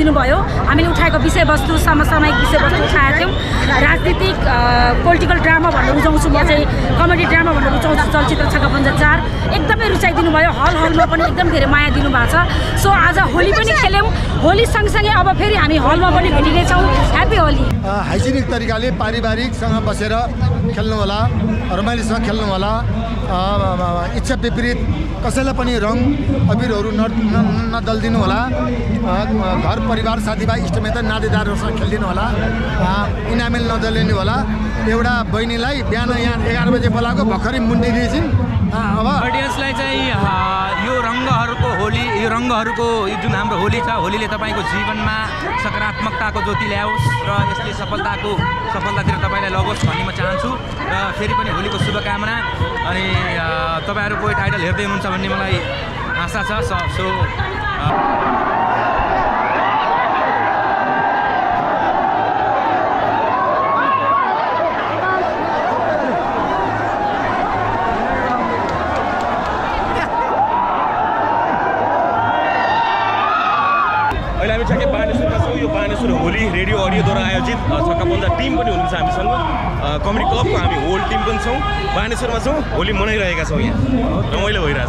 दिनुभयो हामीले उठाएको विषयवस्तु समसामयिक विषयवस्तु उठाएका थियौँ राजनीतिक पोलिटिकल ड्रामा भनेर रुचाउँछु म चाहिँ कमेडी ड्रामा भनेर रुचाउँछु चलचित्र ५६ एकदमै रुचाइदिनु भयो हल हलमा पनि एकदम धेरै माया दिनुभएको छ सो आज होली पनि खेल्यौँ होली सँगसँगै अब फेरि हामी हलमा पनि भेटिनेछौँ ह्याप्पी होली हाइजिनिक तरिकाले पारिवारिकसँग बसेर खेल्नु होला रमाइलोसँग खेल्नु होला इच्छा विपरीत कसैलाई पनि रङ अबिरहरू नदल्दिनु होला घर परिवार साथीभाइ इष्टमित्र नातेदारहरूसँग खेलिदिनु होला इनामेल नदलिनु होला एउटा बहिनीलाई बिहान यहाँ 11 बजे बोलाएको भर्खरै मुन्डी दिएछिन् अब अडियन्सलाई चाहिँ यो रङ्गहरूको होली यो रङ्गहरूको जुन हाम्रो होली छ होलीले तपाईको जीवनमा सकारात्मकताको ज्योति ल्याओस् र यसले सफलतातिर तपाईलाई लगोस् भन्ने म चाहन्छु र फेरि पनि होलीको शुभकामना अनि तपाईहरु कोही टाइटल हेर्दै हुनुहुन्छ भन्ने मलाई आशा छ सो होली रेडियो अडियोद्वारा आयोजित ५६ टिम पनि हुनुहुन्छ हामीसँग कमेडी क्लबको हामी होल टिम पनि छौँ बानेश्वरमा छौँ होली मनाइरहेका छौँ यहाँ रमाइलो भइरहेको छ